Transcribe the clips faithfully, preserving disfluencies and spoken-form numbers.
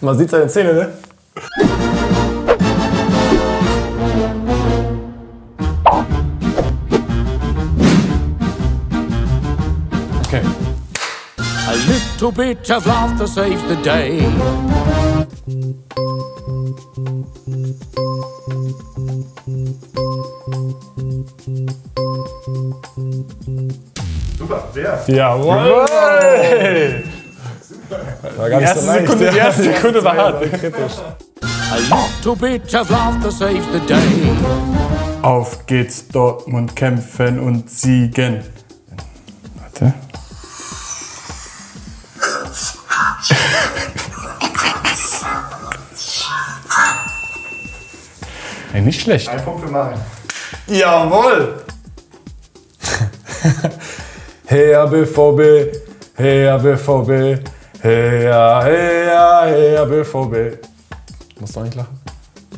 Man sieht seine Zähne, ne? Okay. A little bit of laughter saves the day. Super, sehr. Jawohl! Hey. War gar nicht so leicht. Sekunde, die erste Sekunde war hart. Auf geht's, Dortmund, kämpfen und siegen. Warte. Hey, nicht schlecht. Ein Punkt für Marin. Jawohl! Heya B V B, heya B V B, heya, heya, heya B V B. Musst du auch nicht lachen?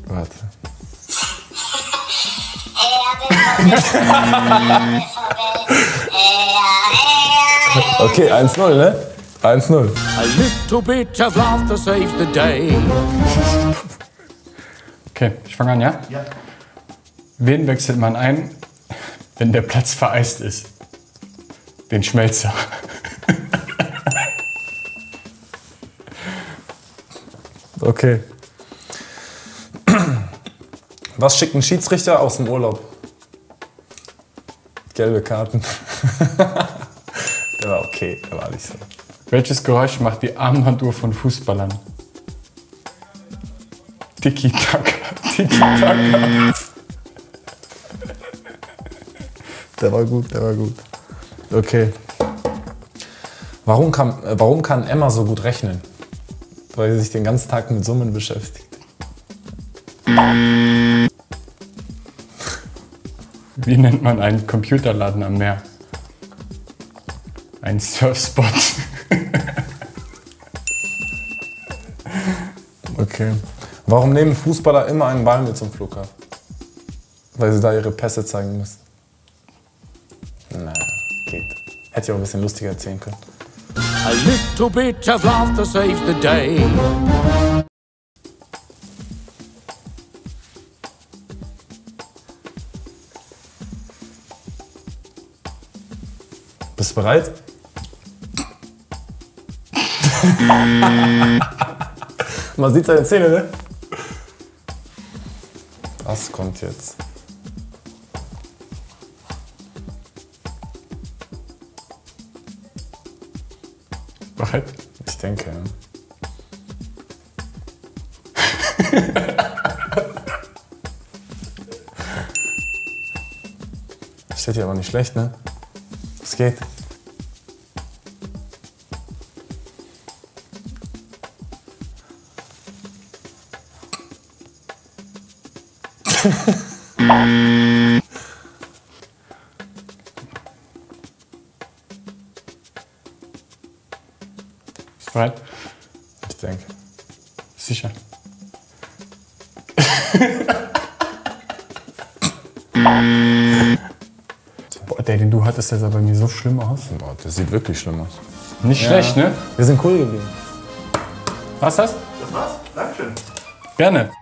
Warte. Okay, eins null, ne? eins null. A little bit of laughter saves the day. Okay, ich fange an, ja? Ja. Wen wechselt man ein, wenn der Platz vereist ist? Den Schmelzer. Okay. Was schickt ein Schiedsrichter aus dem Urlaub? Gelbe Karten. Der war okay, der war nicht so. Welches Geräusch macht die Armbanduhr von Fußballern? Tiki-Taka, Tiki-Taka. Der war gut, der war gut. Okay. Warum kann, warum kann Emma so gut rechnen? Weil sie sich den ganzen Tag mit Summen beschäftigt. Wie nennt man einen Computerladen am Meer? Ein Surfspot. Okay. Warum nehmen Fußballer immer einen Ball mit zum Flughafen? Weil sie da ihre Pässe zeigen müssen. Nein. Geht. Hätte ich auch ein bisschen lustiger erzählen können. A little bit of laughter saves the day. Bist du bereit? Man sieht seine Zähne, ne? Das kommt jetzt. Ich denke. Das steht hier aber nicht schlecht, ne? Es geht. Right? Ich denke. Sicher. Boah, der, den du hattest, der sah bei mir so schlimm aus. Boah, der sieht wirklich schlimm aus. Nicht ja. Schlecht, ne? Wir sind cool geblieben. Was das? Das war's. Dankeschön. Gerne.